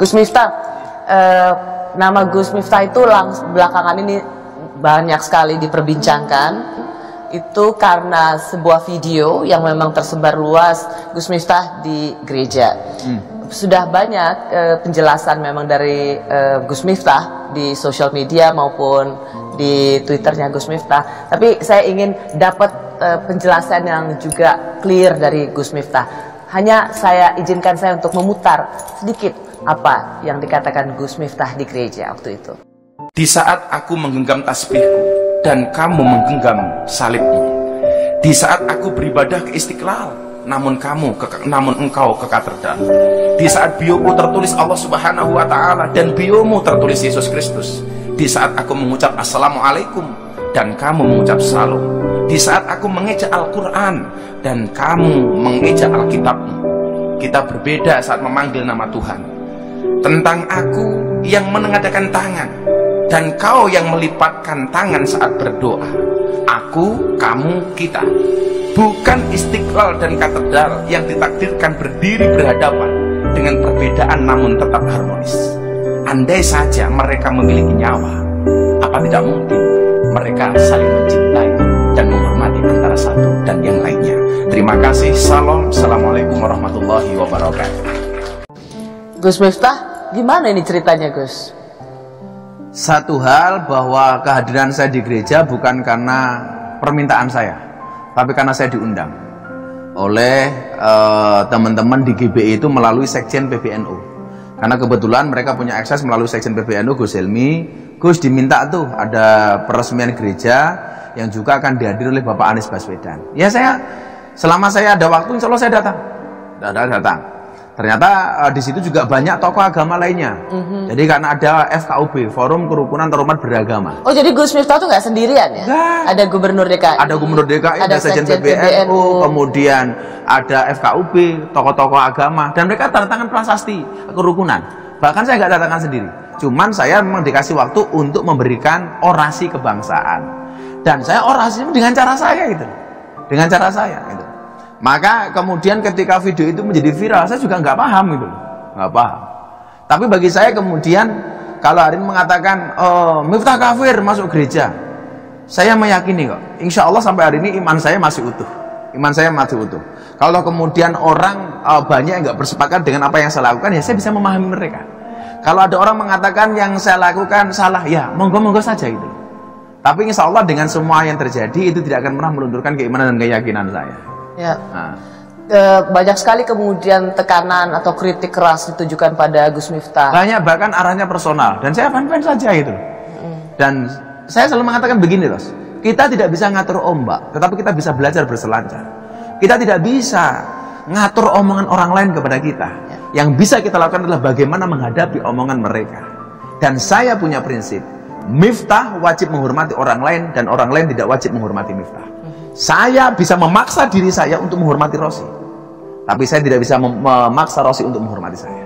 Gus Miftah, nama Gus Miftah itu belakangan ini banyak sekali diperbincangkan. Itu karena sebuah video yang memang tersebar luas Gus Miftah di gereja. Sudah banyak penjelasan memang dari Gus Miftah di sosial media maupun di Twitternya Gus Miftah. Tapi saya ingin dapat penjelasan yang juga clear dari Gus Miftah. Hanya izinkan saya untuk memutar sedikit apa yang dikatakan Gus Miftah di gereja waktu itu. Di saat aku menggenggam tasbihku dan kamu menggenggam salibmu, di saat aku beribadah ke Istiqlal namun engkau ke katedral, di saat bioku tertulis Allah Subhanahu wa taala dan biomu tertulis Yesus Kristus, di saat aku mengucap Assalamualaikum dan kamu mengucap Salam, di saat aku mengeja Al-Qur'an dan kamu mengeja Alkitabmu. Kita berbeda saat memanggil nama Tuhan. Tentang aku yang menengadakan tangan dan kau yang melipatkan tangan saat berdoa. Aku, kamu, kita. Bukan Istiqlal dan katedral yang ditakdirkan berdiri berhadapan dengan perbedaan namun tetap harmonis. Andai saja mereka memiliki nyawa, apa tidak mungkin mereka saling mencintai dan menghormati antara satu dan yang lainnya. Terima kasih. Salam. Assalamualaikum warahmatullahi wabarakatuh. Gus Miftah, gimana ini ceritanya, Gus? Satu hal, bahwa kehadiran saya di gereja bukan karena permintaan saya, tapi karena saya diundang oleh teman-teman di GBI itu melalui sekjen PBNU. Karena kebetulan mereka punya akses melalui sekjen PBNU, Gus Helmi. Gus diminta tuh ada peresmian gereja yang juga akan dihadiri oleh Bapak Anies Baswedan. Ya, selama saya ada waktu, insya Allah saya datang. Ternyata di situ juga banyak tokoh agama lainnya. Jadi karena ada FKUB, Forum Kerukunan Terhormat Beragama. Oh, jadi Gus Miftah tuh nggak sendirian ya? Nggak. Ada Gubernur DKI. Ada Gubernur DKI, ada Sekjen PBNU, kemudian ada FKUB, tokoh-tokoh agama, dan mereka tanda tangan prasasti kerukunan. Bahkan saya nggak tanda tangan sendiri. Cuman saya memang dikasih waktu untuk memberikan orasi kebangsaan. Dan saya orasi dengan cara saya gitu. Maka kemudian ketika video itu menjadi viral, saya juga nggak paham gitu, Tapi bagi saya kemudian kalau hari ini mengatakan Miftah kafir masuk gereja, saya meyakini kok, insya Allah sampai hari ini iman saya masih utuh, Kalau kemudian orang banyak yang nggak bersepakat dengan apa yang saya lakukan, ya saya bisa memahami mereka. Kalau ada orang mengatakan yang saya lakukan salah, ya monggo saja itu. Tapi insya Allah dengan semua yang terjadi itu tidak akan pernah melunturkan keimanan dan keyakinan saya. Ya. Banyak sekali kemudian tekanan atau kritik keras ditujukan pada Gus Miftah. Banyak, bahkan arahnya personal. Dan saya fan-fan saja itu. Dan saya selalu mengatakan begini, Ros. Kita tidak bisa ngatur ombak, tetapi kita bisa belajar berselancar. Kita tidak bisa ngatur omongan orang lain kepada kita. Yang bisa kita lakukan adalah bagaimana menghadapi omongan mereka. Dan saya punya prinsip, Miftah wajib menghormati orang lain dan orang lain tidak wajib menghormati Miftah. Saya bisa memaksa diri saya untuk menghormati Rosi, tapi saya tidak bisa memaksa Rosi untuk menghormati saya.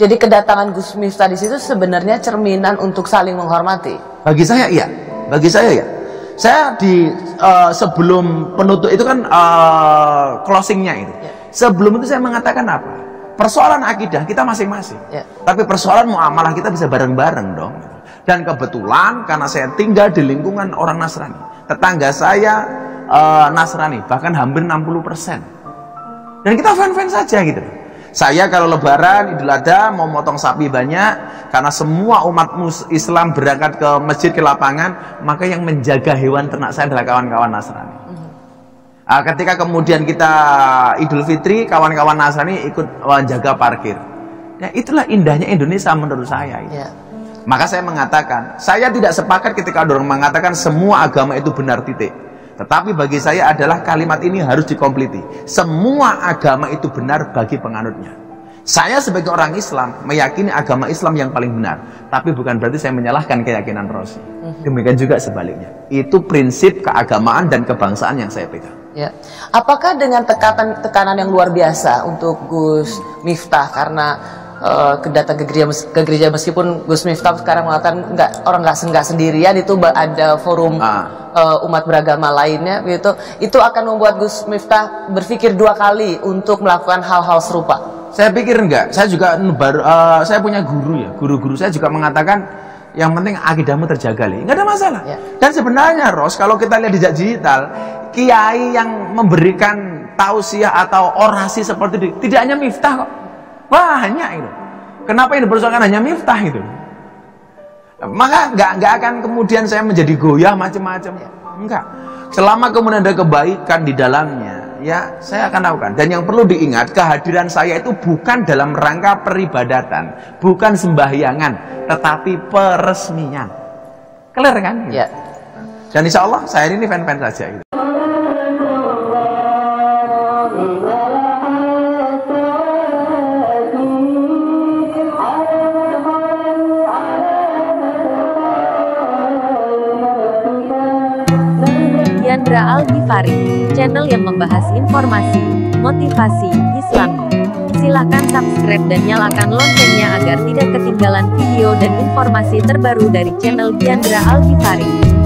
Jadi kedatangan Gus Miftah di situ sebenarnya cerminan untuk saling menghormati. Bagi saya iya, Saya di sebelum penutup itu kan closingnya itu. Sebelum itu saya mengatakan apa? Persoalan akidah kita masing-masing. Tapi persoalan muamalah kita bisa bareng-bareng dong. Dan kebetulan karena saya tinggal di lingkungan orang Nasrani. Tetangga saya Nasrani, bahkan hampir 60%. Dan kita fan-fan saja gitu. Saya kalau lebaran, Idul Adha, mau motong sapi banyak. Karena semua umat Islam berangkat ke masjid, ke lapangan. Maka yang menjaga hewan ternak saya adalah kawan-kawan Nasrani. Ketika kemudian kita Idul Fitri, kawan-kawan Nasrani ikut menjaga parkir. Nah, itulah indahnya Indonesia menurut saya gitu. Maka saya mengatakan, saya tidak sepakat ketika ada orang mengatakan semua agama itu benar titik. Tetapi bagi saya adalah kalimat ini harus dikompliti. Semua agama itu benar bagi penganutnya. Saya sebagai orang Islam meyakini agama Islam yang paling benar. Tapi bukan berarti saya menyalahkan keyakinan Rosi. Demikian juga sebaliknya. Itu prinsip keagamaan dan kebangsaan yang saya pegang. Apakah dengan tekanan yang luar biasa untuk Gus Miftah karena datang ke gereja meskipun Gus Miftah sekarang mengatakan orang nggak sendirian, itu ada forum umat beragama lainnya gitu. Itu akan membuat Gus Miftah berpikir dua kali untuk melakukan hal-hal serupa. Saya pikir enggak. Saya juga baru, saya punya guru ya, guru-guru saya juga mengatakan, yang penting akidahmu terjaga, nggak ada masalah ya. Dan sebenarnya Ros, kalau kita lihat jejak digital, kiai yang memberikan tausiah atau orasi seperti itu tidak hanya Miftah kok, banyak itu. Kenapa yang dipersoalkan hanya Miftah itu? Maka nggak akan kemudian saya menjadi goyah macam-macam ya. Enggak, selama kemudian ada kebaikan di dalamnya ya saya akan lakukan. Dan yang perlu diingat, kehadiran saya itu bukan dalam rangka peribadatan, bukan sembahyangan, tetapi peresmian. Clear kan? Ya. Dan insya Allah saya ini fan-fan saja gitu. Giandra Algifari, channel yang membahas informasi, motivasi, Islami. Silahkan subscribe dan nyalakan loncengnya agar tidak ketinggalan video dan informasi terbaru dari channel Giandra Algifari.